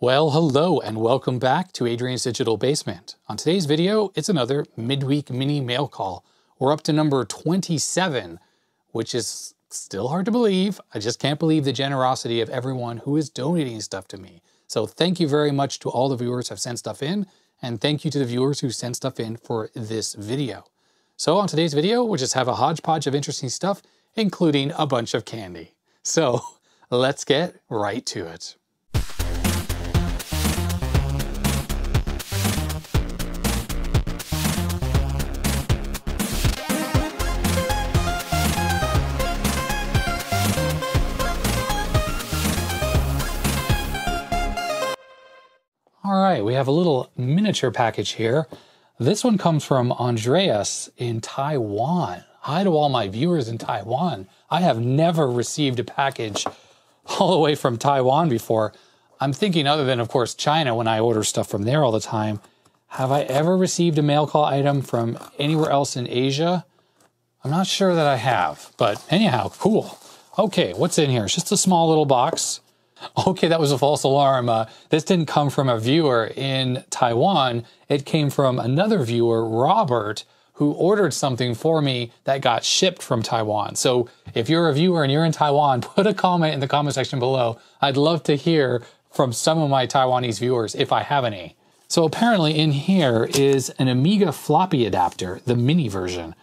Well, hello and welcome back to Adrian's Digital Basement. On today's video, it's another midweek mini mail call. We're up to number 27, which is still hard to believe. I just can't believe the generosity of everyone who is donating stuff to me. So thank you very much to all the viewers who have sent stuff in, and thank you to the viewers who sent stuff in for this video. So on today's video, we'll just have a hodgepodge of interesting stuff, including a bunch of candy. So let's get right to it. All right, we have a little miniature package here. This one comes from Andreas in Taiwan. Hi to all my viewers in Taiwan. I have never received a package all the way from Taiwan before. I'm thinking other than, of course, China when I order stuff from there all the time. Have I ever received a mail call item from anywhere else in Asia? I'm not sure that I have, but anyhow, cool. Okay, what's in here? It's just a small little box. Okay, that was a false alarm. This didn't come from a viewer in Taiwan. It came from another viewer, Robert, who ordered something for me that got shipped from Taiwan. So if you're a viewer and you're in Taiwan, put a comment in the comment section below. I'd love to hear from some of my Taiwanese viewers, if I have any. So apparently in here is an Amiga floppy adapter, the mini version.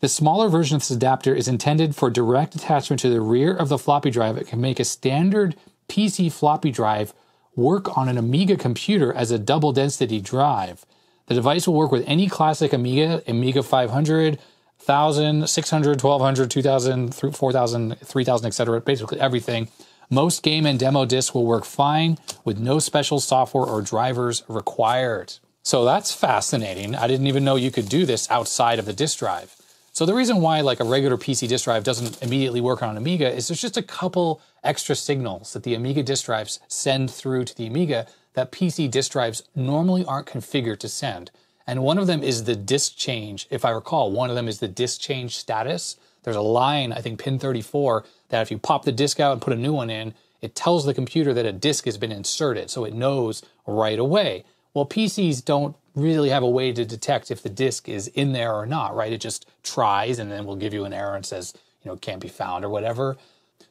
The smaller version of this adapter is intended for direct attachment to the rear of the floppy drive. It can make a standard PC floppy drive work on an Amiga computer as a double density drive. The device will work with any classic Amiga, Amiga 500, 1000, 600, 1200, 2000, 4000, 3000, etc. Basically everything. Most game and demo discs will work fine with no special software or drivers required. So that's fascinating. I didn't even know you could do this outside of the disk drive. So the reason why like a regular PC disk drive doesn't immediately work on an Amiga is there's just a couple extra signals that the Amiga disk drives send through to the Amiga that PC disk drives normally aren't configured to send. And one of them is the disk change. If I recall, one of them is the disk change status. There's a line, I think pin 34, that if you pop the disk out and put a new one in, it tells the computer that a disk has been inserted, so it knows right away. Well, PCs don't really have a way to detect if the disk is in there or not, right? It just tries and then will give you an error and says, you know, it can't be found or whatever.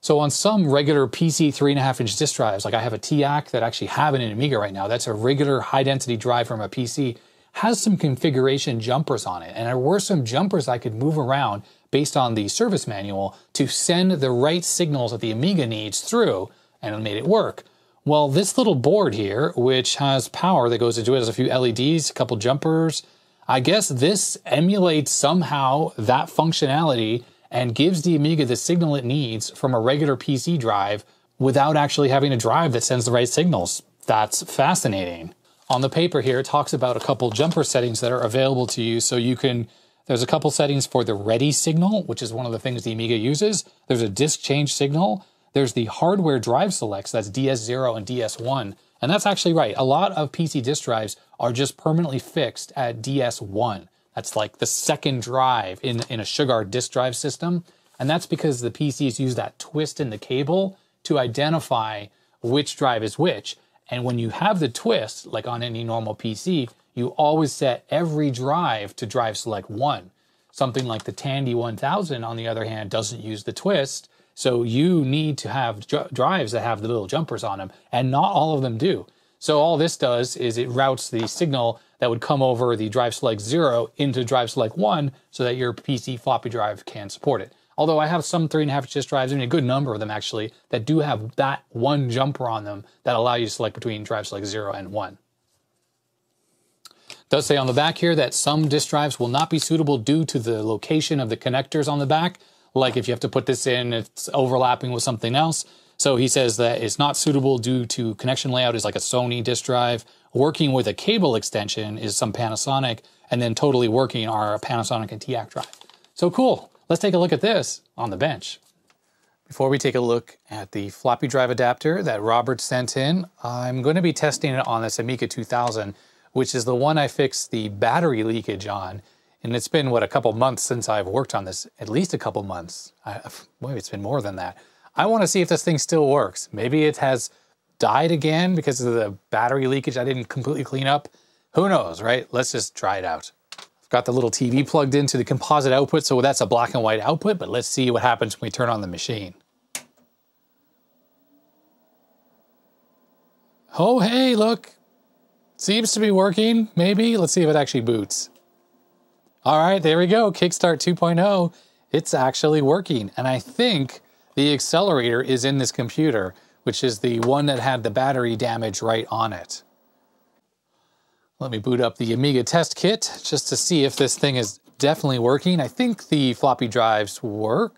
So on some regular PC 3.5-inch disk drives, like I have a TEAC that I actually have in an Amiga right now, that's a regular high density drive from a PC, has some configuration jumpers on it. And there were some jumpers I could move around based on the service manual to send the right signals that the Amiga needs through, and it made it work. Well, this little board here, which has power that goes into it, has a few LEDs, a couple jumpers. I guess this emulates somehow that functionality and gives the Amiga the signal it needs from a regular PC drive without actually having a drive that sends the right signals. That's fascinating. On the paper here, it talks about a couple jumper settings that are available to you. So you can, there's a couple settings for the ready signal, which is one of the things the Amiga uses. There's a disk change signal. There's the hardware drive selects, that's DS0 and DS1. And that's actually right. A lot of PC disk drives are just permanently fixed at DS1. That's like the second drive in a Sugar disk drive system. And that's because the PCs use that twist in the cable to identify which drive is which. And when you have the twist, like on any normal PC, you always set every drive to drive select 1. Something like the Tandy 1000, on the other hand, doesn't use the twist. So you need to have drives that have the little jumpers on them, and not all of them do. So all this does is it routes the signal that would come over the drive select 0 into drive select 1 so that your PC floppy drive can support it. Although I have some 3.5-inch disk drives, I mean a good number of them actually, that do have that one jumper on them that allow you to select between drive select 0 and 1. It does say on the back here that some disk drives will not be suitable due to the location of the connectors on the back. Like if you have to put this in, it's overlapping with something else. So he says that it's not suitable due to connection layout is like a Sony disk drive. Working with a cable extension is some Panasonic, and then totally working are a Panasonic and TEAC drive. So cool. Let's take a look at this on the bench. Before we take a look at the floppy drive adapter that Robert sent in, I'm going to be testing it on this Amiga 2000, which is the one I fixed the battery leakage on. And it's been, what, a couple months since I've worked on this, at least a couple months. Maybe it's been more than that. I want to see if this thing still works. Maybe it has died again because of the battery leakage I didn't completely clean up. Who knows, right? Let's just try it out. I've got the little TV plugged into the composite output, so that's a black and white output, but let's see what happens when we turn on the machine. Oh, hey, look. Seems to be working, maybe. Let's see if it actually boots. All right, there we go, Kickstart 2.0. It's actually working, and I think the accelerator is in this computer, which is the one that had the battery damage right on it. Let me boot up the Amiga test kit just to see if this thing is definitely working. I think the floppy drives work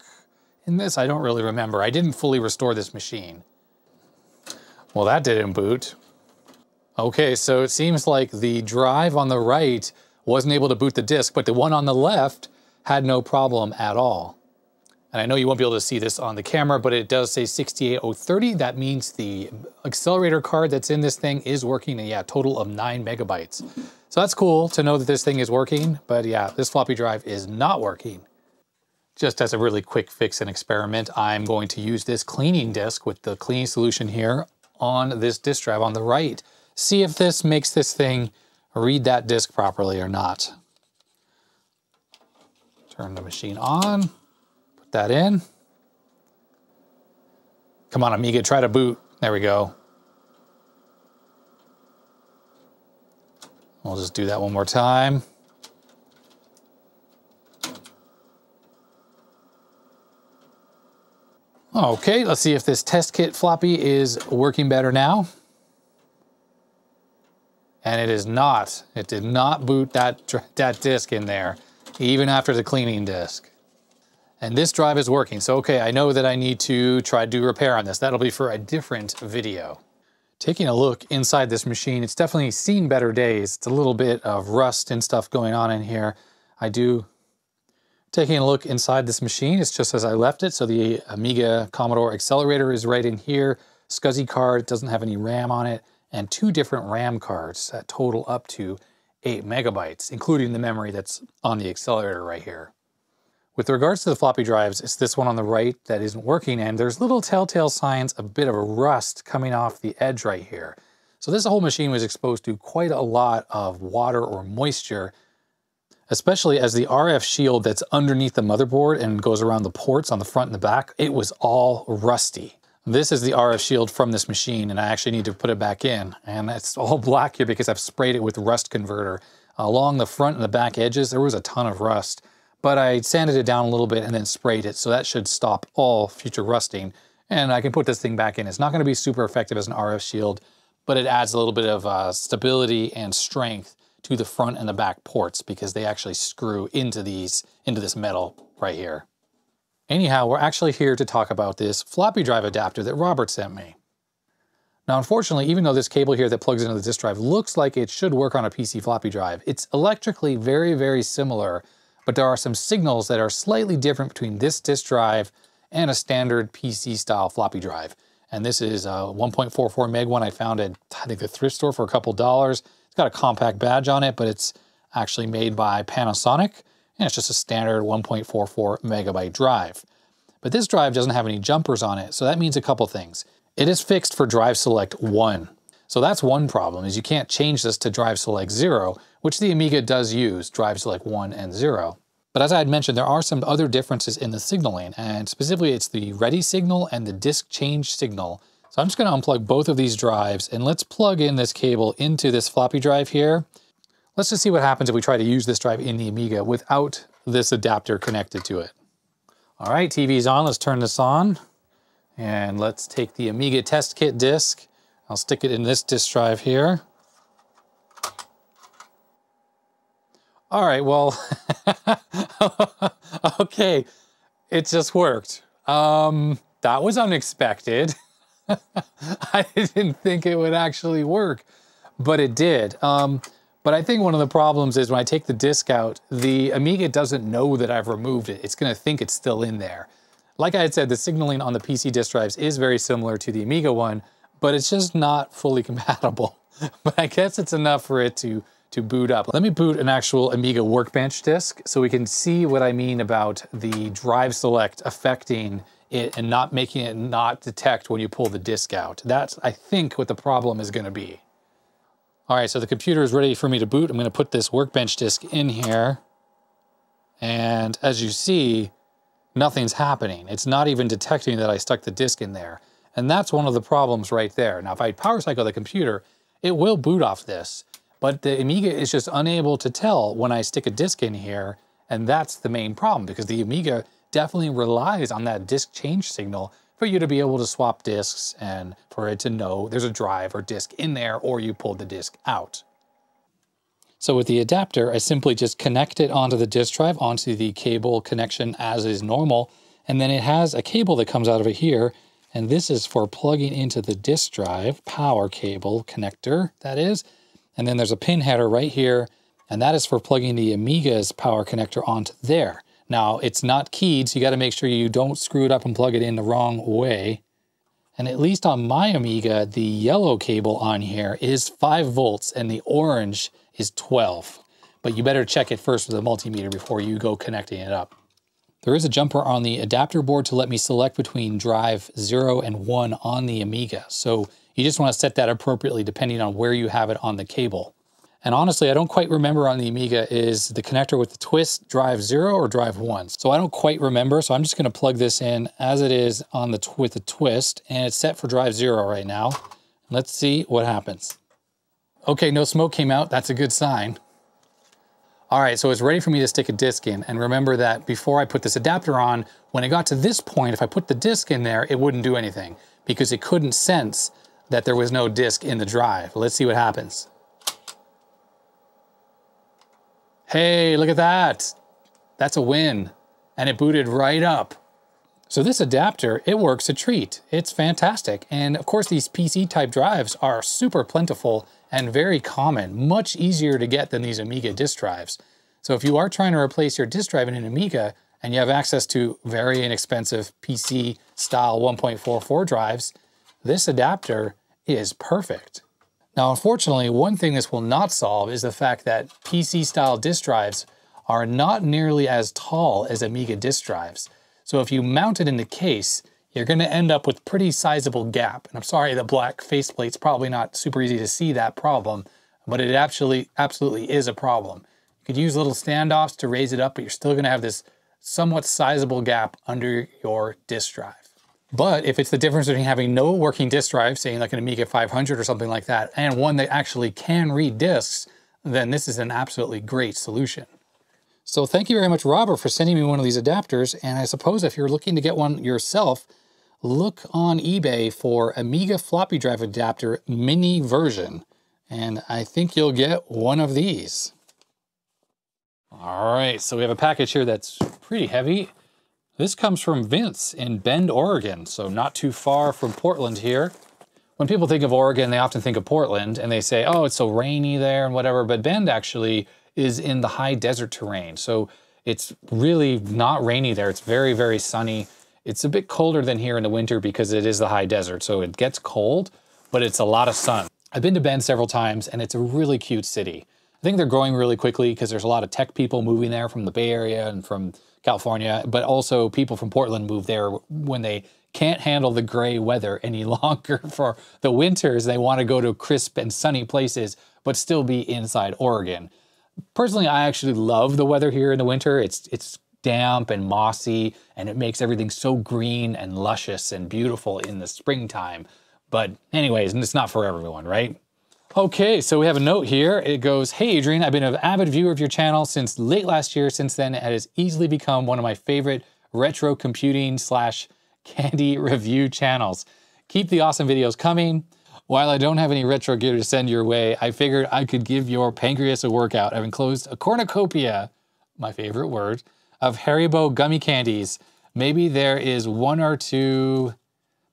in this. I don't really remember. I didn't fully restore this machine. Well, that didn't boot. Okay, so it seems like the drive on the right wasn't able to boot the disk, but the one on the left had no problem at all. And I know you won't be able to see this on the camera, but it does say 68030. That means the accelerator card that's in this thing is working, and yeah, total of 9 megabytes. So that's cool to know that this thing is working, but yeah, this floppy drive is not working. Just as a really quick fix and experiment, I'm going to use this cleaning disk with the cleaning solution here on this disk drive on the right. See if this makes this thing read that disk properly or not. Turn the machine on. That in. Come on, Amiga, try to boot. There we go. We'll just do that one more time. Okay, let's see if this test kit floppy is working better now. And it is not. It did not boot that disk in there, even after the cleaning disk. And this drive is working, so okay, I know that I need to try to do repair on this. That'll be for a different video. Taking a look inside this machine, it's definitely seen better days. It's a little bit of rust and stuff going on in here. Taking a look inside this machine, it's just as I left it, so the Amiga Commodore accelerator is right in here. SCSI card, doesn't have any RAM on it, and 2 different RAM cards that total up to 8 megabytes, including the memory that's on the accelerator right here. With regards to the floppy drives, it's this one on the right that isn't working, and there's little telltale signs, a bit of a rust coming off the edge right here. So this whole machine was exposed to quite a lot of water or moisture, especially as the RF shield that's underneath the motherboard and goes around the ports on the front and the back, it was all rusty. This is the RF shield from this machine, and I actually need to put it back in. And it's all black here because I've sprayed it with rust converter. Along the front and the back edges, there was a ton of rust. But I sanded it down a little bit and then sprayed it, so that should stop all future rusting. And I can put this thing back in. It's not gonna be super effective as an RF shield, but it adds a little bit of stability and strength to the front and the back ports because they actually screw into this metal right here. Anyhow, we're actually here to talk about this floppy drive adapter that Robert sent me. Now, unfortunately, even though this cable here that plugs into the disk drive looks like it should work on a PC floppy drive, it's electrically very, very similar, but there are some signals that are slightly different between this disk drive and a standard PC-style floppy drive. And this is a 1.44 meg one I found at, I think, the thrift store for a couple dollars. It's got a compact badge on it, but it's actually made by Panasonic, and it's just a standard 1.44 megabyte drive. But this drive doesn't have any jumpers on it, so that means a couple things. It is fixed for drive select 1. So that's one problem, is you can't change this to drive select 0, which the Amiga does use, drive select 1 and 0. But as I had mentioned, there are some other differences in the signaling, and specifically it's the ready signal and the disk change signal. So I'm just gonna unplug both of these drives, and let's plug in this cable into this floppy drive here. Let's just see what happens if we try to use this drive in the Amiga without this adapter connected to it. All right, TV's on, let's turn this on. And let's take the Amiga test kit disk. I'll stick it in this disk drive here. All right, well, okay, it just worked. That was unexpected. I didn't think it would actually work, but it did. But I think one of the problems is when I take the disk out, the Amiga doesn't know that I've removed it. It's gonna think it's still in there. Like I had said, the signaling on the PC disk drives is very similar to the Amiga one, but it's just not fully compatible. But I guess it's enough for it to boot up. Let me boot an actual Amiga Workbench disk so we can see what I mean about the drive select affecting it and not making it not detect when you pull the disc out. That's, I think, what the problem is going to be. All right, so the computer is ready for me to boot. I'm going to put this workbench disk in here. And as you see, nothing's happening. It's not even detecting that I stuck the disk in there. And that's one of the problems right there. Now, if I power cycle the computer, it will boot off this, but the Amiga is just unable to tell when I stick a disk in here, and that's the main problem, because the Amiga definitely relies on that disk change signal for you to be able to swap disks and for it to know there's a drive or disk in there or you pulled the disk out. So with the adapter, I simply just connect it onto the disk drive, onto the cable connection as is normal, and then it has a cable that comes out of it here, and this is for plugging into the disk drive, power cable connector, that is. And then there's a pin header right here, and that is for plugging the Amiga's power connector onto there. Now, it's not keyed, so you gotta make sure you don't screw it up and plug it in the wrong way. And at least on my Amiga, the yellow cable on here is 5 volts and the orange is 12. But you better check it first with a multimeter before you go connecting it up. There is a jumper on the adapter board to let me select between drive 0 and 1 on the Amiga. So you just want to set that appropriately depending on where you have it on the cable. And honestly, I don't quite remember on the Amiga is the connector with the twist drive 0 or drive 1. So I don't quite remember. So I'm just going to plug this in as it is on the with the twist, and it's set for drive 0 right now. Let's see what happens. Okay, no smoke came out. That's a good sign. All right, so it's ready for me to stick a disc in. And remember that before I put this adapter on, when it got to this point, if I put the disc in there, it wouldn't do anything because it couldn't sense that there was no disc in the drive. Let's see what happens. Hey, look at that. That's a win. And it booted right up. So this adapter, it works a treat. It's fantastic. And of course, these PC type drives are super plentiful and very common, much easier to get than these Amiga disk drives. So if you are trying to replace your disk drive in an Amiga and you have access to very inexpensive PC style 1.44 drives, this adapter is perfect. Now, unfortunately, one thing this will not solve is the fact that PC style disk drives are not nearly as tall as Amiga disk drives. So if you mount it in the case, you're gonna end up with pretty sizable gap. And I'm sorry, the black faceplate's probably not super easy to see that problem, but it actually absolutely is a problem. You could use little standoffs to raise it up, but you're still gonna have this somewhat sizable gap under your disk drive. But if it's the difference between having no working disk drive, say like an Amiga 500 or something like that, and one that actually can read disks, then this is an absolutely great solution. So thank you very much, Robert, for sending me one of these adapters. And I suppose if you're looking to get one yourself, look on eBay for Amiga floppy drive adapter mini version. And I think you'll get one of these. All right, so we have a package here that's pretty heavy. This comes from Vince in Bend, Oregon. So not too far from Portland here. When people think of Oregon, they often think of Portland and they say, oh, it's so rainy there and whatever. But Bend actually is in the high desert terrain. So it's really not rainy there. It's very, very sunny. It's a bit colder than here in the winter because it is the high desert. So it gets cold, but it's a lot of sun. I've been to Bend several times and it's a really cute city. I think they're growing really quickly because there's a lot of tech people moving there from the Bay Area and from California, but also people from Portland move there when they can't handle the gray weather any longer for the winters. They want to go to crisp and sunny places, but still be inside Oregon. Personally, I actually love the weather here in the winter. It's damp and mossy, and it makes everything so green and luscious and beautiful in the springtime. But anyways, it's not for everyone, right? Okay, so we have a note here. It goes, hey, Adrian, I've been an avid viewer of your channel since late last year. Since then, it has easily become one of my favorite retro computing / candy review channels. Keep the awesome videos coming. While I don't have any retro gear to send your way, I figured I could give your pancreas a workout. I've enclosed a cornucopia, my favorite word, of Haribo gummy candies. Maybe there is one or two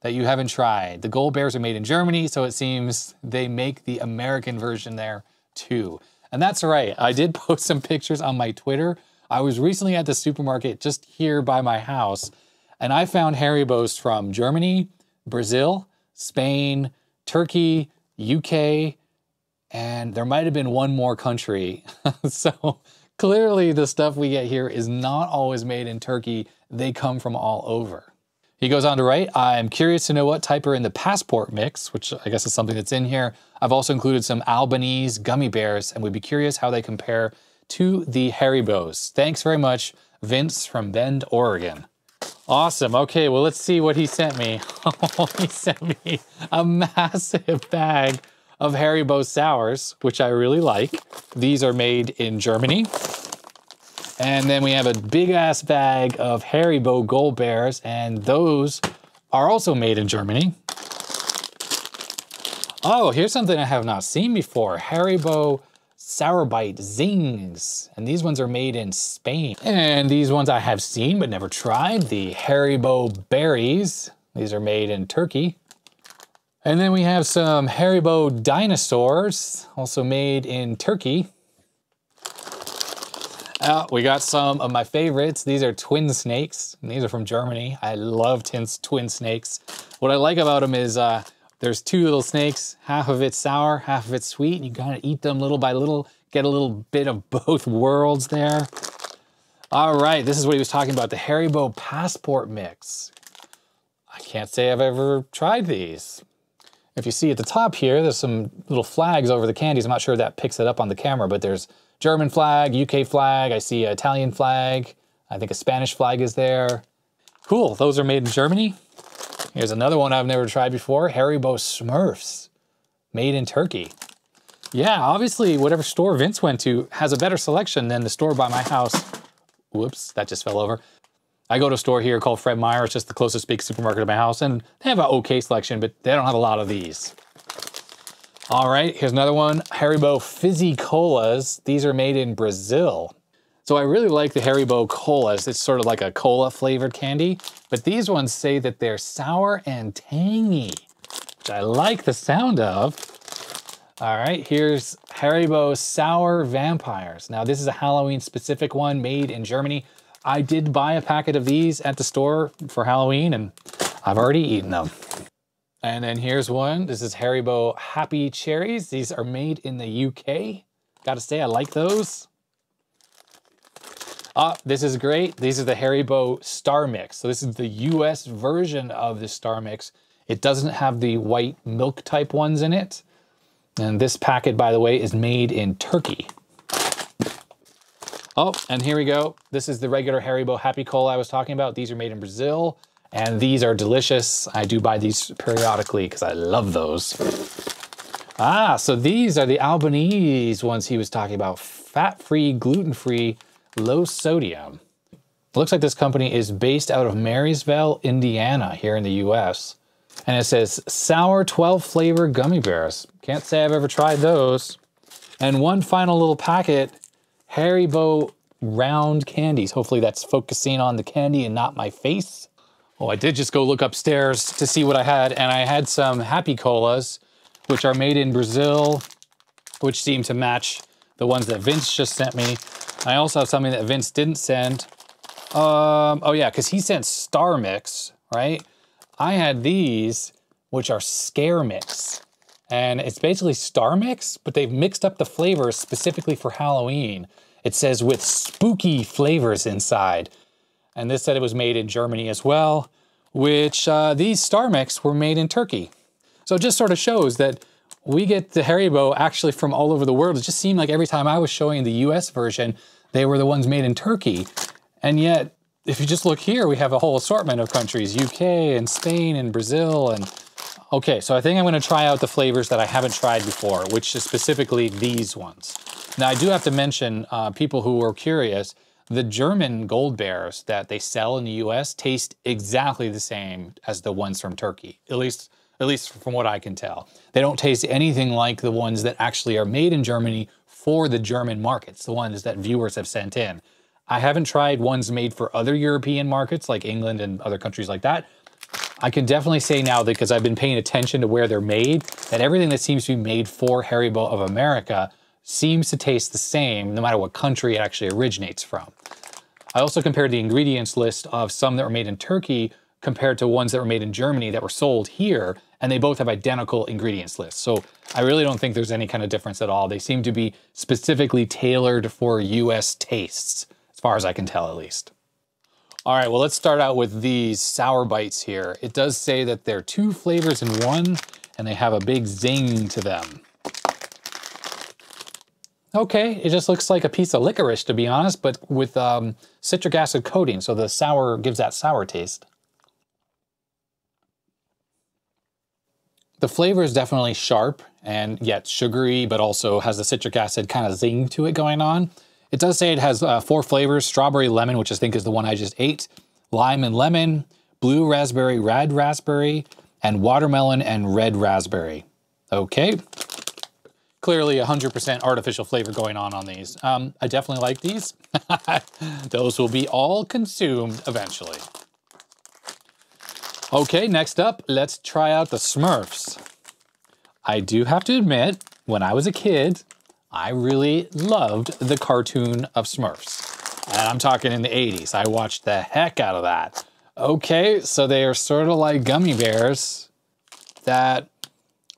that you haven't tried. The Gold Bears are made in Germany, so it seems they make the American version there too. And that's right, I did post some pictures on my Twitter. I was recently at the supermarket just here by my house, and I found Haribos from Germany, Brazil, Spain, Turkey, UK, and there might have been one more country. So clearly the stuff we get here is not always made in Turkey. They come from all over. He goes on to write, I'm curious to know what type are in the passport mix, which I guess is something that's in here. I've also included some Albanese gummy bears and would be curious how they compare to the Haribos. Thanks very much, Vince from Bend, Oregon. Awesome. Okay, well, let's see what he sent me. Oh, he sent me a massive bag of Haribo sours, which I really like. These are made in Germany. And then we have a big ass bag of Haribo Gold Bears, and those are also made in Germany. Oh, here's something I have not seen before. Haribo Sour Bite Zings. And these ones are made in Spain. And these ones I have seen but never tried. The Haribo Berries. These are made in Turkey. And then we have some Haribo Dinosaurs, also made in Turkey. We got some of my favorites. These are Twin Snakes. And these are from Germany. I love Twin Snakes. What I like about them is there's two little snakes. Half of it's sour, half of it's sweet. And you gotta eat them little by little. Get a little bit of both worlds there. All right, this is what he was talking about. The Haribo Passport Mix. I can't say I've ever tried these. If you see at the top here, there's some little flags over the candies. I'm not sure if that picks it up on the camera, but there's German flag, UK flag, I see an Italian flag, I think a Spanish flag is there. Cool, those are made in Germany. Here's another one I've never tried before, Haribo Smurfs, made in Turkey. Yeah, obviously whatever store Vince went to has a better selection than the store by my house. Whoops, that just fell over. I go to a store here called Fred Meyer, it's just the closest big supermarket to my house, and they have an okay selection, but they don't have a lot of these. All right, here's another one, Haribo Fizzy Colas. These are made in Brazil. So I really like the Haribo Colas. It's sort of like a cola flavored candy, but these ones say that they're sour and tangy, which I like the sound of. All right, here's Haribo Sour Vampires. Now this is a Halloween specific one made in Germany. I did buy a packet of these at the store for Halloween and I've already eaten them. And then here's one. This is Haribo Happy Cherries. These are made in the UK. Gotta say, I like those. Ah, this is great. These are the Haribo Star Mix. So this is the US version of the Star Mix. It doesn't have the white milk type ones in it. And this packet, by the way, is made in Turkey. Oh, and here we go. This is the regular Haribo Happy Cola I was talking about. These are made in Brazil. And these are delicious. I do buy these periodically because I love those. Ah, so these are the Albanese ones he was talking about. Fat-free, gluten-free, low sodium. Looks like this company is based out of Marysville, Indiana, here in the US. And it says sour 12 flavor gummy bears. Can't say I've ever tried those. And one final little packet, Haribo round candies. Hopefully that's focusing on the candy and not my face. Oh, I did just go look upstairs to see what I had, and I had some Happy Colas, which are made in Brazil, which seem to match the ones that Vince just sent me. I also have something that Vince didn't send. Oh yeah, because he sent Star Mix, right? I had these, which are Scare Mix. And it's basically Star Mix, but they've mixed up the flavors specifically for Halloween. It says with spooky flavors inside. And this said it was made in Germany as well, which these Star Mix were made in Turkey. So it just sort of shows that we get the Haribo actually from all over the world. It just seemed like every time I was showing the US version, they were the ones made in Turkey. And yet, if you just look here, we have a whole assortment of countries, UK and Spain and Brazil. And okay, so I think I'm gonna try out the flavors that I haven't tried before, which is specifically these ones. Now I do have to mention people who were curious, the German gold bears that they sell in the US taste exactly the same as the ones from Turkey, at least from what I can tell. They don't taste anything like the ones that actually are made in Germany for the German markets, the ones that viewers have sent in. I haven't tried ones made for other European markets like England and other countries like that. I can definitely say now that because I've been paying attention to where they're made, that everything that seems to be made for Haribo of America seems to taste the same no matter what country it actually originates from. I also compared the ingredients list of some that were made in Turkey compared to ones that were made in Germany that were sold here, and they both have identical ingredients lists. So I really don't think there's any kind of difference at all. They seem to be specifically tailored for US tastes, as far as I can tell at least. All right, well, let's start out with these Sour Bites here. It does say that they're two flavors in one, and they have a big zing to them. Okay, it just looks like a piece of licorice, to be honest, but with citric acid coating, so the sour gives that sour taste. The flavor is definitely sharp and yet sugary, but also has the citric acid kind of zing to it going on. It does say it has four flavors: strawberry lemon, which I think is the one I just ate, lime and lemon, blue raspberry, red raspberry, and watermelon and red raspberry. Okay. Clearly 100% artificial flavor going on these. I definitely like these. Those will be all consumed eventually. Okay, next up, let's try out the Smurfs. I do have to admit, when I was a kid, I really loved the cartoon of Smurfs. And I'm talking in the 80s. I watched the heck out of that. Okay, so they are sort of like gummy bears that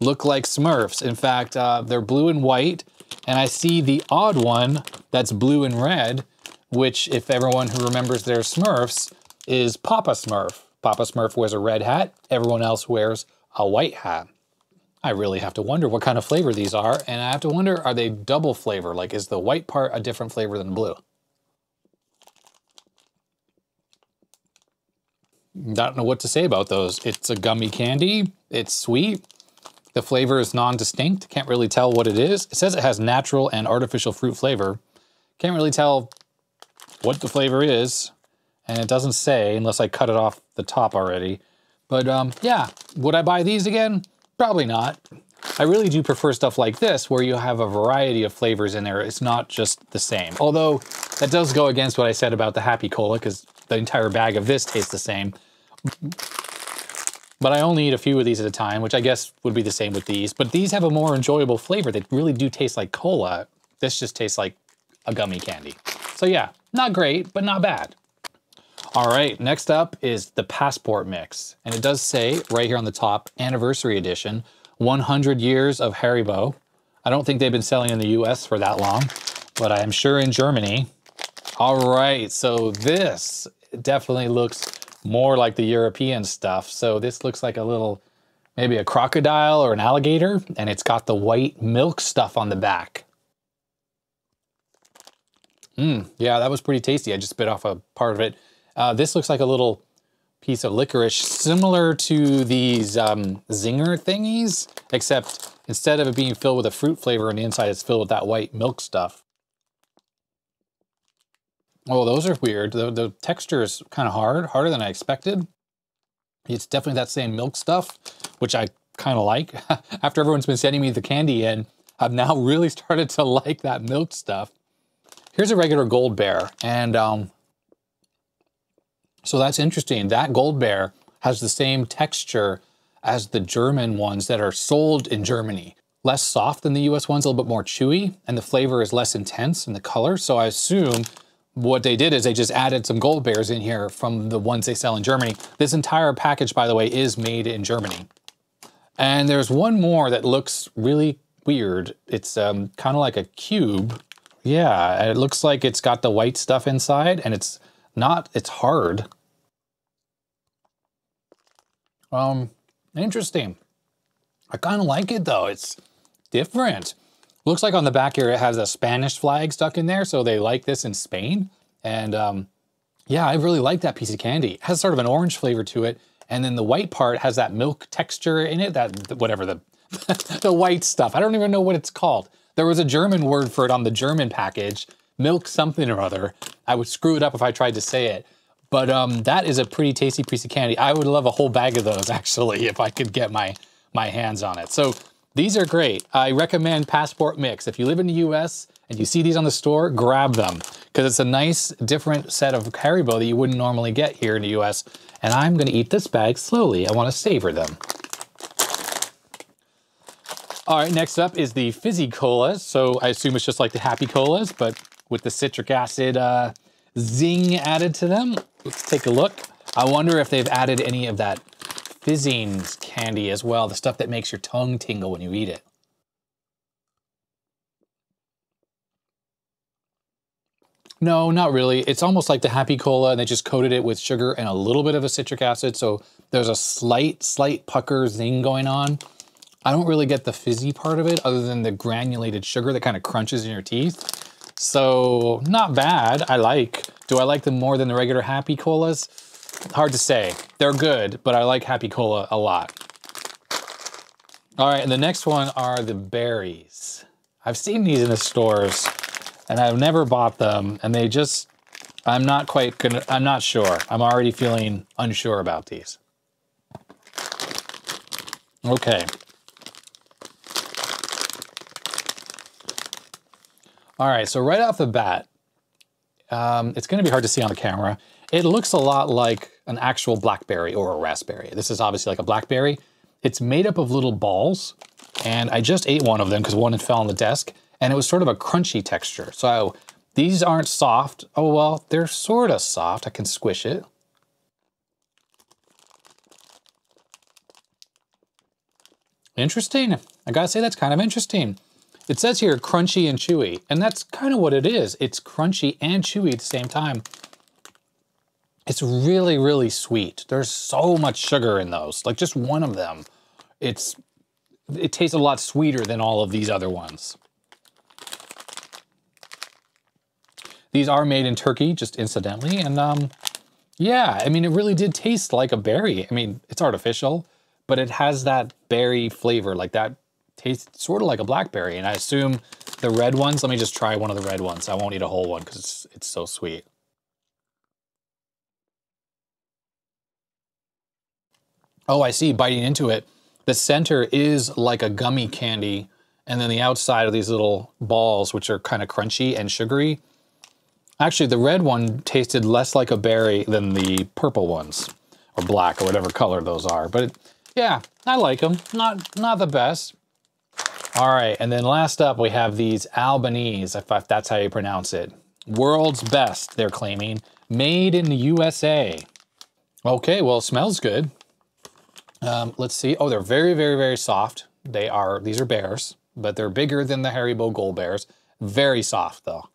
look like Smurfs. In fact, they're blue and white, and I see the odd one that's blue and red, which, if everyone who remembers their Smurfs, is Papa Smurf. Papa Smurf wears a red hat, everyone else wears a white hat. I really have to wonder what kind of flavor these are, and I have to wonder, are they double flavor? Like, is the white part a different flavor than blue? I don't know what to say about those. It's a gummy candy, it's sweet. The flavor is non-distinct, can't really tell what it is. It says it has natural and artificial fruit flavor. Can't really tell what the flavor is, and it doesn't say unless I cut it off the top already. But yeah, would I buy these again? Probably not. I really do prefer stuff like this where you have a variety of flavors in there. It's not just the same. Although that does go against what I said about the Happy Cola, because the entire bag of this tastes the same. But I only eat a few of these at a time, which I guess would be the same with these, but these have a more enjoyable flavor. They really do taste like cola. This just tastes like a gummy candy. So yeah, not great, but not bad. All right, next up is the Passport Mix. And it does say right here on the top, Anniversary Edition, 100 years of Haribo. I don't think they've been selling in the US for that long, but I am sure in Germany. All right, so this definitely looks more like the European stuff. So this looks like a little, maybe a crocodile or an alligator, and it's got the white milk stuff on the back. Yeah, that was pretty tasty. I just bit off a part of it. This looks like a little piece of licorice, similar to these zinger thingies, except instead of it being filled with a fruit flavor on the inside, it's filled with that white milk stuff. Oh, those are weird. The texture is kind of harder than I expected. It's definitely that same milk stuff, which I kind of like. After everyone's been sending me the candy in, I've now really started to like that milk stuff. Here's a regular Gold Bear, and so that's interesting. That Gold Bear has the same texture as the German ones that are sold in Germany. Less soft than the US ones, a little bit more chewy, and the flavor is less intense in the color, so I assume what they did is they just added some Gold Bears in here from the ones they sell in Germany. This entire package, by the way, is made in Germany. And there's one more that looks really weird. It's kind of like a cube. Yeah, it looks like it's got the white stuff inside, and it's hard. Interesting. I kind of like it though. It's different. Looks like on the back here, it has a Spanish flag stuck in there, so they like this in Spain. And yeah, I really like that piece of candy. It has sort of an orange flavor to it, and then the white part has that milk texture in it, that whatever, the white stuff. I don't even know what it's called. There was a German word for it on the German package, milk something or other. I would screw it up if I tried to say it. But that is a pretty tasty piece of candy. I would love a whole bag of those, actually, if I could get my hands on it. So these are great. I recommend Passport Mix. If you live in the US and you see these on the store, grab them, because it's a nice different set of Haribo that you wouldn't normally get here in the US. And I'm gonna eat this bag slowly. I wanna savor them. All right, next up is the Fizzy Colas. So I assume it's just like the Happy Colas, but with the citric acid zing added to them. Let's take a look. I wonder if they've added any of that fizzing candy as well, the stuff that makes your tongue tingle when you eat it. No, not really. It's almost like the Happy Cola, and they just coated it with sugar and a little bit of a citric acid, so there's a slight pucker zing going on. I don't really get the fizzy part of it other than the granulated sugar that kind of crunches in your teeth. So, not bad. Do I like them more than the regular Happy Colas? Hard to say. They're good, but I like Happy Cola a lot. All right, and the next one are the berries. I've seen these in the stores, and I've never bought them, and they just, I'm not sure. I'm already feeling unsure about these. Okay. All right, so right off the bat, it's gonna be hard to see on the camera. It looks a lot like an actual blackberry or a raspberry. This is obviously like a blackberry. It's made up of little balls, and I just ate one of them because one fell on the desk, and it was sort of a crunchy texture. So these aren't soft. Oh, well, they're sort of soft. I can squish it. Interesting. I gotta say, that's kind of interesting. It says here crunchy and chewy, and that's kind of what it is. It's crunchy and chewy at the same time. It's really, really sweet. There's so much sugar in those, like just one of them. It tastes a lot sweeter than all of these other ones. These are made in Turkey, just incidentally, and yeah, I mean, it really did taste like a berry. I mean, it's artificial, but it has that berry flavor, like that tastes sort of like a blackberry, and I assume the red ones, let me just try one of the red ones. I won't eat a whole one because it's so sweet. Oh, I see, biting into it, the center is like a gummy candy, and then the outside are these little balls, which are kind of crunchy and sugary. Actually, the red one tasted less like a berry than the purple ones, or black, or whatever color those are, but yeah, I like them. Not the best. All right, and then last up, we have these Albanese, if that's how you pronounce it. World's best, they're claiming. Made in the USA. Okay, well, it smells good. Let's see. Oh, they're very, very, very soft. These are bears, but they're bigger than the Haribo Gold Bears. Very soft, though.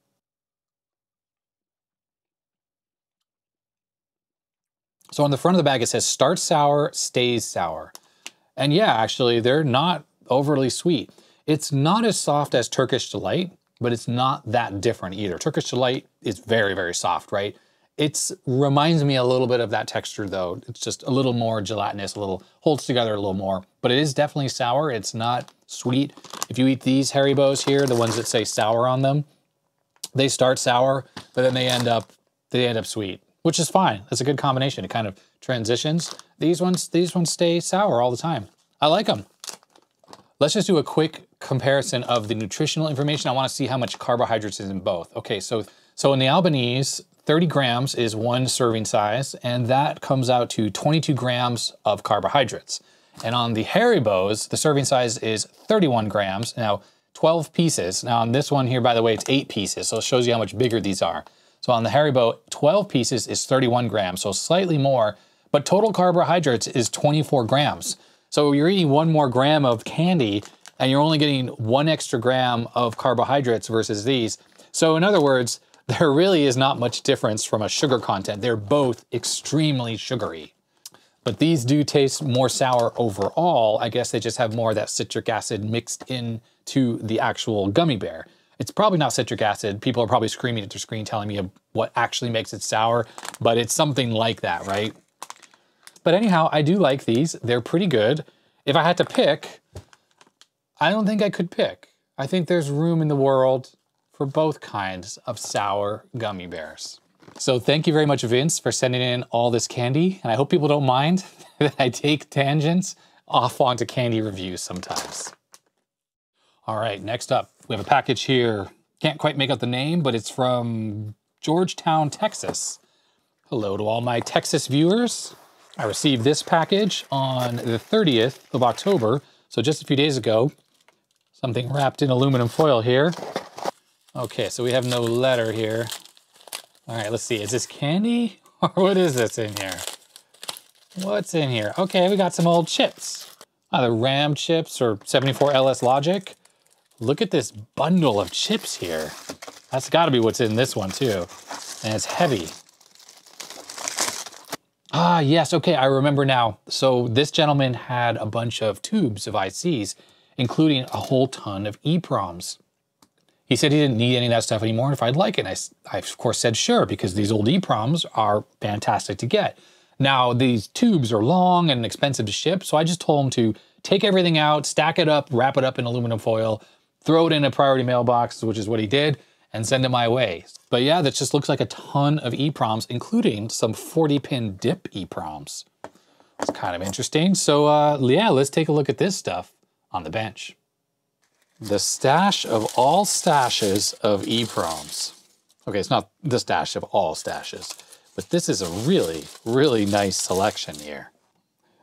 So on the front of the bag, it says, starts sour, stays sour. And yeah, actually, they're not overly sweet. It's not as soft as Turkish Delight, but it's not that different either. Turkish Delight is very, very soft, right? It reminds me a little bit of that texture, though. It's just a little more gelatinous, holds together a little more, but it is definitely sour. It's not sweet. If you eat these Haribos here, the ones that say sour on them, they start sour, but then they end up sweet, which is fine. That's a good combination. It kind of transitions. These ones stay sour all the time. I like them. Let's just do a quick comparison of the nutritional information. I want to see how much carbohydrates is in both. Okay, so in the Albanese, 30 grams is one serving size, and that comes out to 22 grams of carbohydrates. And on the Haribos, the serving size is 31 grams, now 12 pieces. Now on this one here, by the way, it's 8 pieces, so it shows you how much bigger these are. So on the Haribo, 12 pieces is 31 grams, so slightly more, but total carbohydrates is 24 grams. So you're eating 1 more gram of candy, and you're only getting 1 extra gram of carbohydrates versus these. So in other words, there really is not much difference from a sugar content. They're both extremely sugary. But these do taste more sour overall. I guess they just have more of that citric acid mixed into the actual gummy bear. It's probably not citric acid. People are probably screaming at their screen telling me what actually makes it sour, but it's something like that, right? But anyhow, I do like these. They're pretty good. If I had to pick, I don't think I could pick. I think there's room in the world for both kinds of sour gummy bears. So thank you very much, Vince, for sending in all this candy. And I hope people don't mind that I take tangents off onto candy reviews sometimes. All right, next up, we have a package here. Can't quite make out the name, but it's from Georgetown, Texas. Hello to all my Texas viewers. I received this package on the 30th of October, so just a few days ago. Something wrapped in aluminum foil here. Okay, so we have no letter here. All right, let's see, is this candy? Or what is this in here? What's in here? Okay, we got some old chips. Either RAM chips or 74LS Logic. Look at this bundle of chips here. That's gotta be what's in this one too. And it's heavy. Ah, yes, okay, I remember now. So this gentleman had a bunch of tubes of ICs, including a whole ton of EPROMs. He said he didn't need any of that stuff anymore, and if I'd like it. I of course said sure, because these old EPROMs are fantastic to get. Now, these tubes are long and expensive to ship, so I just told him to take everything out, stack it up, wrap it up in aluminum foil, throw it in a priority mailbox, which is what he did, and send it my way. But yeah, that just looks like a ton of EPROMs, including some 40-pin dip EPROMs. It's kind of interesting. So yeah, let's take a look at this stuff on the bench. The stash of all stashes of EPROMs. Okay, it's not the stash of all stashes, but this is a really, really nice selection here.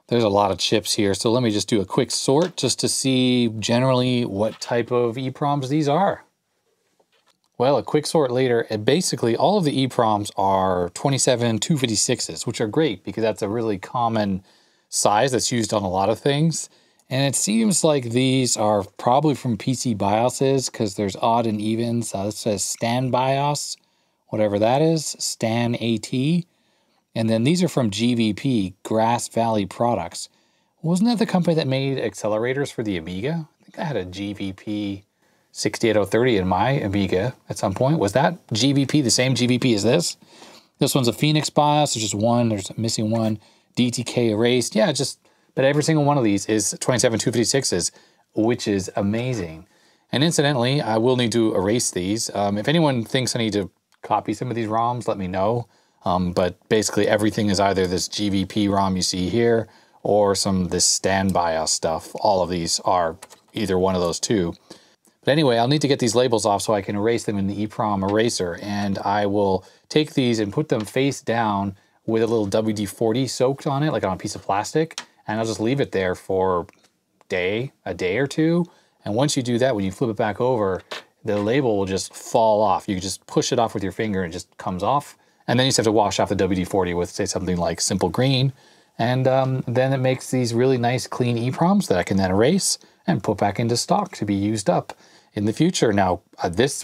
There's a lot of chips here, so let me just do a quick sort just to see generally what type of EPROMs these are. Well, a quick sort later, and basically all of the EPROMs are 27 256s, which are great because that's a really common size that's used on a lot of things. And it seems like these are probably from PC BIOSes because there's odd and evens. This says Stan BIOS, whatever that is, Stan AT. And then these are from GVP, Grass Valley Products. Wasn't that the company that made accelerators for the Amiga? I think I had a GVP 68030 in my Amiga at some point. Was that GVP, the same GVP as this? This one's a Phoenix BIOS, there's just one, there's a missing one. DTK erased, yeah, just, but every single one of these is 27 256s, which is amazing. And incidentally, I will need to erase these. If anyone thinks I need to copy some of these ROMs, let me know. But basically everything is either this GVP ROM you see here or some this Stan BIOS stuff. All of these are either one of those two. But anyway, I'll need to get these labels off so I can erase them in the EPROM eraser. And I will take these and put them face down with a little WD-40 soaked on it, like on a piece of plastic. And I'll just leave it there for a day or two. And once you do that, when you flip it back over, the label will just fall off. You just push it off with your finger and it just comes off. And then you just have to wash off the WD-40 with, say, something like Simple Green. And then it makes these really nice, clean EPROMs that I can then erase and put back into stock to be used up in the future. Now,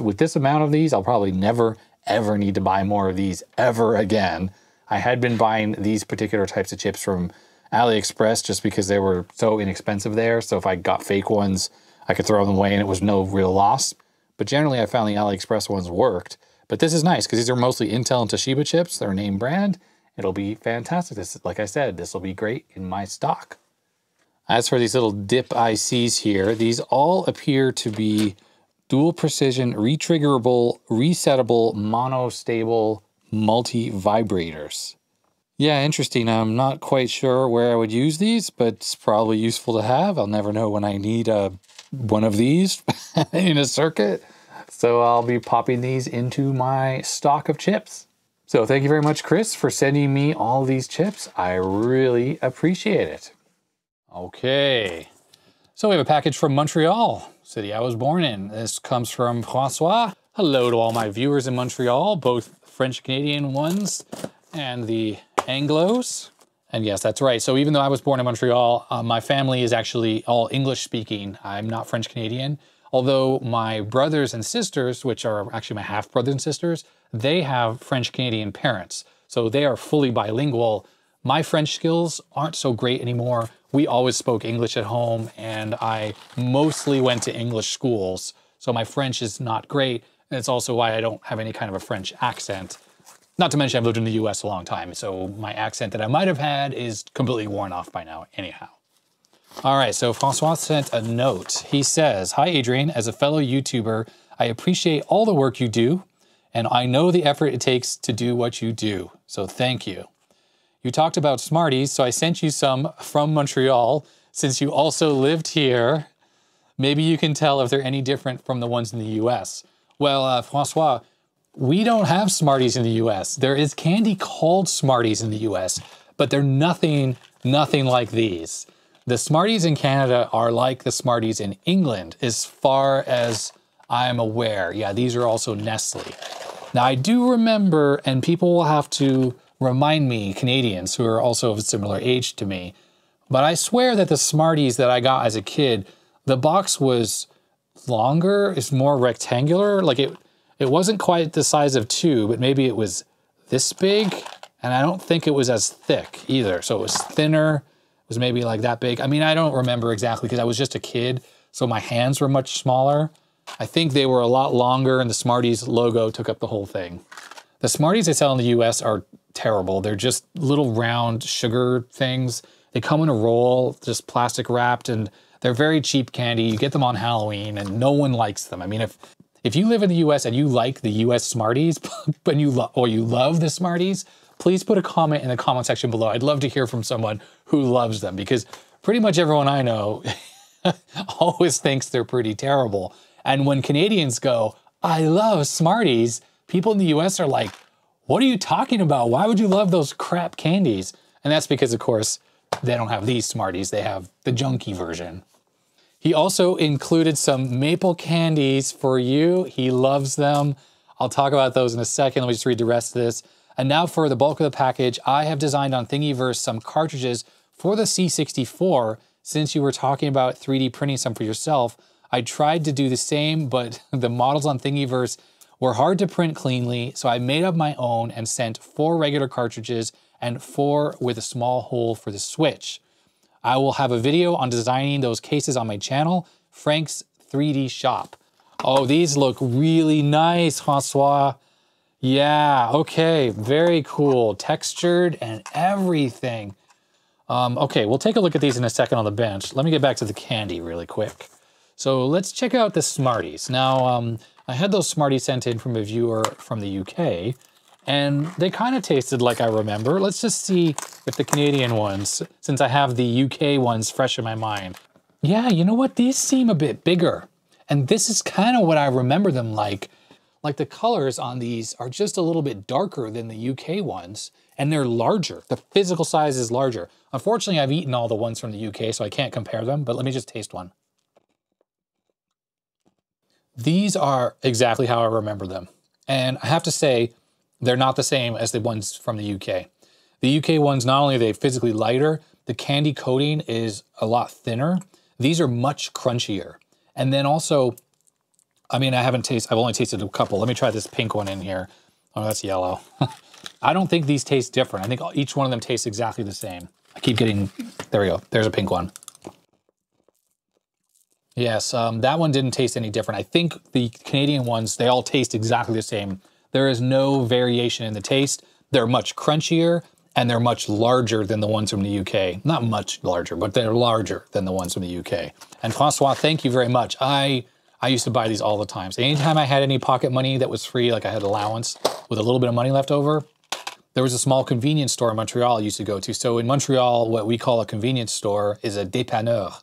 with this amount of these, I'll probably never, ever need to buy more of these ever again. I had been buying these particular types of chips from AliExpress just because they were so inexpensive there. So if I got fake ones, I could throw them away and it was no real loss. But generally, I found the AliExpress ones worked. But this is nice because these are mostly Intel and Toshiba chips. They're name brand. It'll be fantastic. This, like I said, this will be great in my stock. As for these little dip ICs here, these all appear to be dual precision, retriggerable, resettable, monostable, multi-vibrators. Yeah, interesting. I'm not quite sure where I would use these, but it's probably useful to have. I'll never know when I need one of these in a circuit. So I'll be popping these into my stock of chips. So thank you very much, Chris, for sending me all these chips. I really appreciate it. Okay, so we have a package from Montreal, city I was born in. This comes from François. Hello to all my viewers in Montreal, both French-Canadian ones and the Anglos. And yes, that's right. So even though I was born in Montreal, my family is actually all English-speaking. I'm not French-Canadian. Although my brothers and sisters, which are actually my half-brothers and sisters, they have French-Canadian parents. So they are fully bilingual. My French skills aren't so great anymore. We always spoke English at home, and I mostly went to English schools. So my French is not great, and it's also why I don't have any kind of a French accent. Not to mention I've lived in the US a long time, so my accent that I might have had is completely worn off by now anyhow. All right, so Francois sent a note. He says, "Hi Adrian, as a fellow YouTuber, I appreciate all the work you do, and I know the effort it takes to do what you do, so thank you. You talked about Smarties, so I sent you some from Montreal, since you also lived here. Maybe you can tell if they're any different from the ones in the US." Well, Francois, we don't have Smarties in the US. There is candy called Smarties in the US, but they're nothing like these. The Smarties in Canada are like the Smarties in England, as far as I'm aware. Yeah, these are also Nestle. Now, I do remember, and people will have to remind me, Canadians who are also of a similar age to me, but I swear that the Smarties that I got as a kid, the box was longer, it's more rectangular, like it, It wasn't quite the size of 2, but maybe it was this big, and I don't think it was as thick either. So it was thinner, it was maybe like that big. I mean, I don't remember exactly because I was just a kid, so my hands were much smaller. I think they were a lot longer and the Smarties logo took up the whole thing. The Smarties they sell in the US are terrible. They're just little round sugar things. They come in a roll, just plastic wrapped, and they're very cheap candy. You get them on Halloween and no one likes them. I mean, if you live in the US and you like the US Smarties, but you love the Smarties, please put a comment in the comment section below. I'd love to hear from someone who loves them because pretty much everyone I know always thinks they're pretty terrible. And when Canadians go, I love Smarties, people in the US are like, what are you talking about? Why would you love those crap candies? And that's because, of course, they don't have these Smarties, they have the junky version. He also included some maple candies for you. He loves them. I'll talk about those in a second. Let me just read the rest of this. And now for the bulk of the package, I have designed on Thingiverse some cartridges for the C64. Since you were talking about 3D printing some for yourself, I tried to do the same, but the models on Thingiverse were hard to print cleanly, so I made up my own and sent 4 regular cartridges and 4 with a small hole for the switch. I will have a video on designing those cases on my channel, Frank's 3D shop. Oh, these look really nice, François. Yeah, okay, very cool. Textured and everything. Okay, we'll take a look at these in a second on the bench. Let me get back to the candy really quick. So let's check out the Smarties. Now, I had those Smarties sent in from a viewer from the UK, and they kind of tasted like I remember. Let's just see if the Canadian ones, since I have the UK ones fresh in my mind. Yeah, you know what? These seem a bit bigger, and this is kind of what I remember them like. Like the colors on these are just a little bit darker than the UK ones, and they're larger. The physical size is larger. Unfortunately, I've eaten all the ones from the UK, so I can't compare them, but let me just taste one. These are exactly how I remember them. And I have to say, they're not the same as the ones from the UK. The UK ones, not only are they physically lighter, the candy coating is a lot thinner. These are much crunchier. And then also, I mean, I've only tasted a couple. Let me try this pink one in here. Oh, that's yellow. I don't think these taste different. I think each one of them tastes exactly the same. I keep getting, there we go, there's a pink one. Yes, that one didn't taste any different. I think the Canadian ones, they all taste exactly the same. There is no variation in the taste. They're much crunchier and they're much larger than the ones from the UK. Not much larger, but they're larger than the ones from the UK. And Francois, thank you very much. I used to buy these all the time. So anytime I had any pocket money that was free, like I had allowance with a little bit of money left over, there was a small convenience store in Montreal I used to go to. So in Montreal, what we call a convenience store is a dépanneur.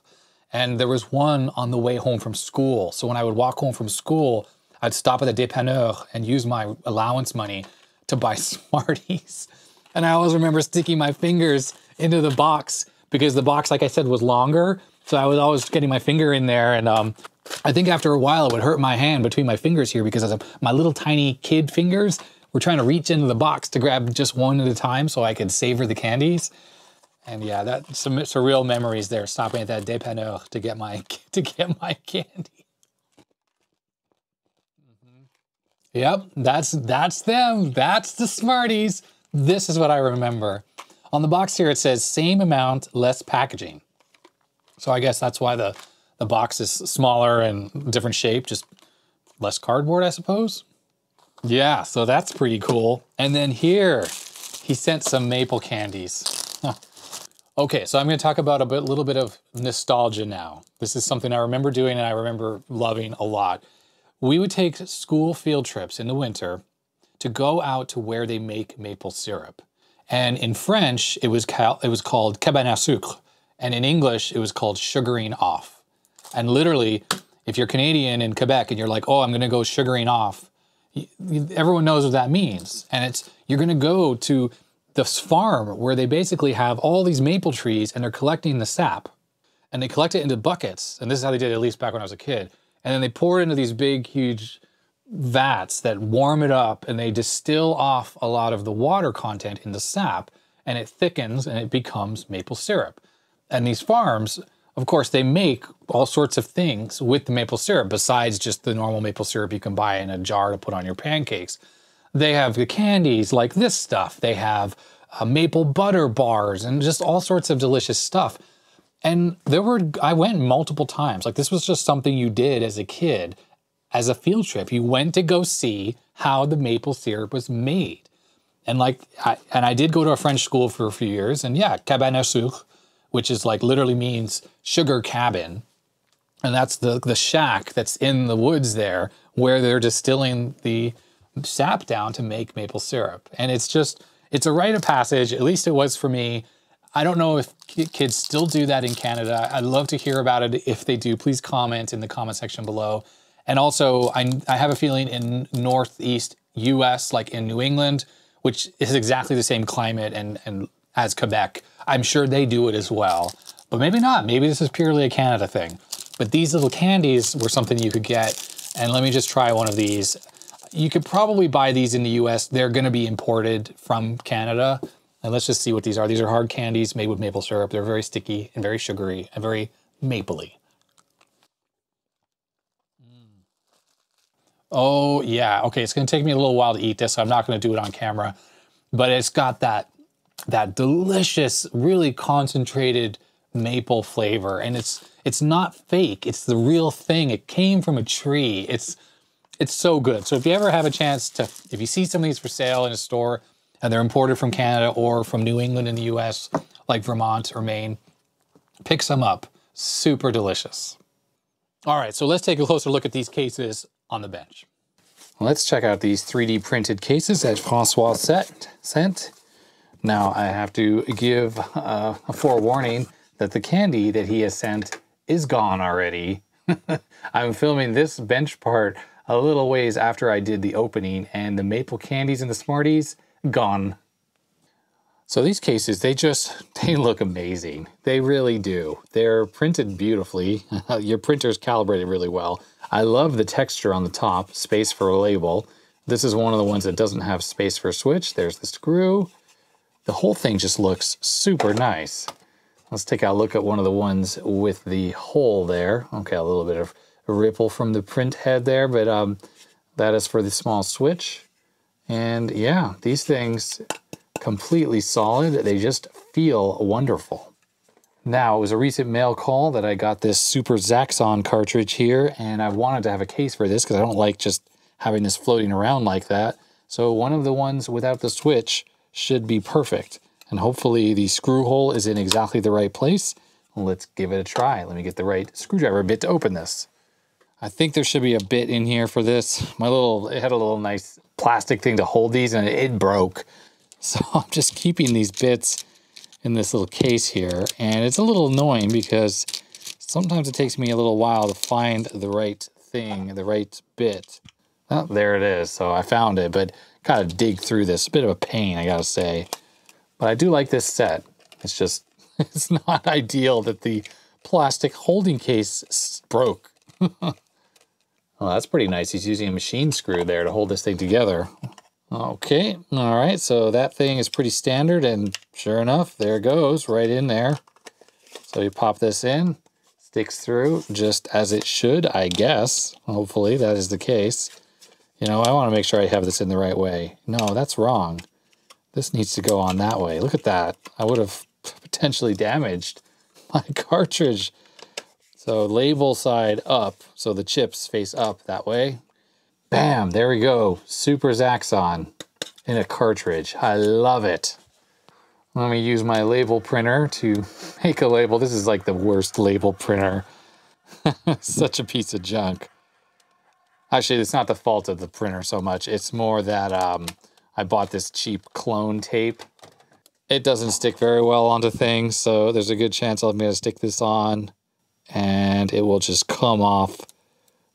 And there was one on the way home from school. So when I would walk home from school, I'd stop at the dépanneur and use my allowance money to buy Smarties. And I always remember sticking my fingers into the box because the box, like I said, was longer. So I was always getting my finger in there. And I think after a while, it would hurt my hand between my fingers here because my little tiny kid fingers were trying to reach into the box to grab just one at a time so I could savor the candies. And yeah, that's some surreal memories there, stopping at that dépanneur to get my candy. Mm-hmm. Yep, that's them. That's the Smarties. This is what I remember. On the box here, it says same amount, less packaging. So I guess that's why the box is smaller and different shape, just less cardboard, I suppose. Yeah, so that's pretty cool. And then here, he sent some maple candies. Okay, so I'm going to talk about a little bit of nostalgia now. This is something I remember doing and I remember loving a lot. We would take school field trips in the winter to go out to where they make maple syrup. And in French, it was called cabane à sucre. And in English, it was called sugaring off. And literally, if you're Canadian in Quebec and you're like, oh, I'm going to go sugaring off, everyone knows what that means. And it's, you're going to go to this farm where they basically have all these maple trees and they're collecting the sap and they collect it into buckets. And this is how they did it, at least back when I was a kid. And then they pour it into these big, huge vats that warm it up and they distill off a lot of the water content in the sap and it thickens and it becomes maple syrup. And these farms Of course, they make all sorts of things with the maple syrup besides just the normal maple syrup you can buy in a jar to put on your pancakes. They have the candies like this stuff. They have maple butter bars and just all sorts of delicious stuff. And there were, I went multiple times. Like, this was just something you did as a kid, as a field trip. You went to go see how the maple syrup was made. And like, I did go to a French school for a few years, and yeah, cabane à sucre, which is like literally means sugar cabin. And that's the shack that's in the woods there where they're distilling the sap down to make maple syrup. And it's just, it's a rite of passage. At least it was for me. I don't know if kids still do that in Canada. I'd love to hear about it. If they do, please comment in the comment section below. And also, I have a feeling in Northeast US, like in New England, which is exactly the same climate and as Quebec, I'm sure they do it as well, but maybe not. Maybe this is purely a Canada thing. But these little candies were something you could get. And let me just try one of these. You could probably buy these in the US. They're gonna be imported from Canada. And let's just see what these are. These are hard candies made with maple syrup. They're very sticky and very sugary and very mapley. Mm. Oh yeah, okay, it's gonna take me a little while to eat this, so I'm not gonna do it on camera, but it's got that delicious, really concentrated maple flavor. And it's not fake, it's the real thing. It came from a tree. It's so good. So if you ever have a chance to, if you see some of these for sale in a store and they're imported from Canada or from New England in the US, like Vermont or Maine, pick some up. Super delicious. All right, so let's take a closer look at these cases on the bench. Let's check out these 3D printed cases that François sent. Now I have to give a forewarning that the candy that he has sent is gone already. I'm filming this bench part a little ways after I did the opening, and the maple candies and the Smarties, gone. So these cases, they look amazing. They really do. They're printed beautifully. Your printer's calibrated really well. I love the texture on the top, space for a label. This is one of the ones that doesn't have space for a switch. There's the screw. The whole thing just looks super nice. Let's take a look at one of the ones with the hole there. Okay, a little bit of ripple from the print head there, but that is for the small switch. And yeah, these things completely solid. They just feel wonderful. Now, it was a recent mail call that I got this Super Zaxxon cartridge here, and I wanted to have a case for this because I don't like just having this floating around like that. So one of the ones without the switch should be perfect. And hopefully the screw hole is in exactly the right place. Let's give it a try. Let me get the right screwdriver bit to open this. I think there should be a bit in here for this. It had a little nice plastic thing to hold these, and it broke. So I'm just keeping these bits in this little case here. And it's a little annoying because sometimes it takes me a little while to find the right thing, the right bit. Oh, there it is. So I found it, but gotta dig through this. A bit of a pain, I gotta say. But I do like this set. It's just, it's not ideal that the plastic holding case broke. Well, that's pretty nice. He's using a machine screw there to hold this thing together. Okay, all right, so that thing is pretty standard, and sure enough, there it goes, right in there. So you pop this in, sticks through just as it should, I guess. Hopefully that is the case. You know, I want to make sure I have this in the right way. No, that's wrong. This needs to go on that way. Look at that. I would have potentially damaged my cartridge. So label side up, so the chips face up that way. Bam, there we go. Super Zaxxon in a cartridge. I love it. Let me use my label printer to make a label. This is like the worst label printer. Such a piece of junk. Actually, it's not the fault of the printer so much. It's more that I bought this cheap clone tape. It doesn't stick very well onto things, so there's a good chance I'm gonna stick this on and it will just come off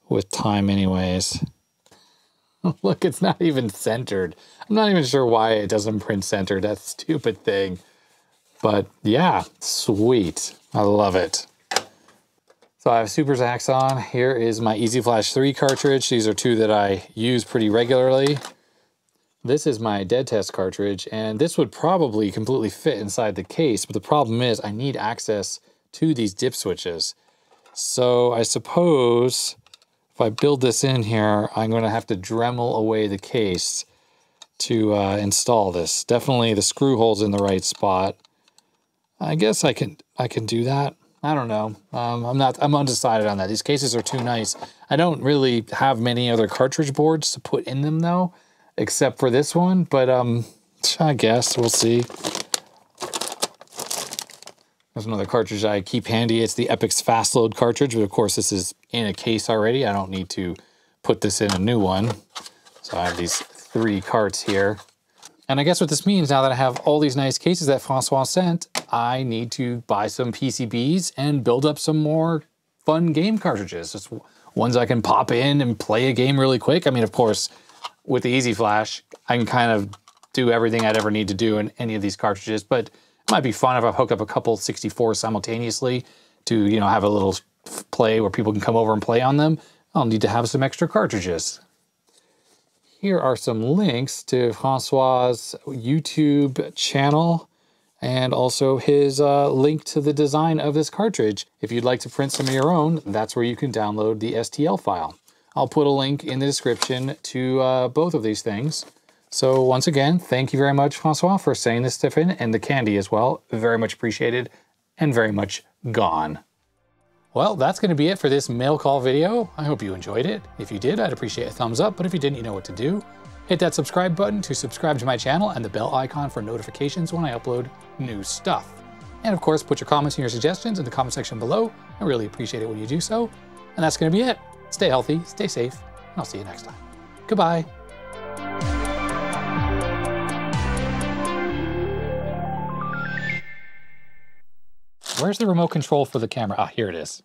with time anyways. Look, it's not even centered. I'm not even sure why it doesn't print centered, that stupid thing. But yeah, sweet, I love it. So I have Super Zaxxon. Here is my Easy Flash 3 cartridge. These are two that I use pretty regularly. This is my dead test cartridge, and this would probably completely fit inside the case, but the problem is I need access to these dip switches. So I suppose if I build this in here, I'm going to have to Dremel away the case to install this. Definitely the screw hole's in the right spot. I guess I can do that. I don't know. I'm undecided on that. These cases are too nice. I don't really have many other cartridge boards to put in them though, except for this one, but I guess we'll see. There's another cartridge I keep handy. It's the Epyx Fast Load cartridge, but of course this is in a case already. I don't need to put this in a new one. So I have these three carts here. And I guess what this means, now that I have all these nice cases that Francois sent, I need to buy some PCBs and build up some more fun game cartridges. Just ones I can pop in and play a game really quick. I mean, of course, with the Easy Flash, I can kind of do everything I'd ever need to do in any of these cartridges, but it might be fun if I hook up a couple 64 simultaneously to, you know, have a little play where people can come over and play on them. I'll need to have some extra cartridges. Here are some links to Francois's YouTube channel and also his link to the design of this cartridge. If you'd like to print some of your own, that's where you can download the STL file. I'll put a link in the description to both of these things. So once again, thank you very much, Francois, for sending this stuff in, and the candy as well. Very much appreciated and very much gone. Well, that's going to be it for this mail call video. I hope you enjoyed it. If you did, I'd appreciate a thumbs up, but if you didn't, you know what to do. Hit that subscribe button to subscribe to my channel and the bell icon for notifications when I upload new stuff. And of course, put your comments and your suggestions in the comment section below. I really appreciate it when you do so. And that's going to be it. Stay healthy, stay safe, and I'll see you next time. Goodbye. Where's the remote control for the camera? Ah, here it is.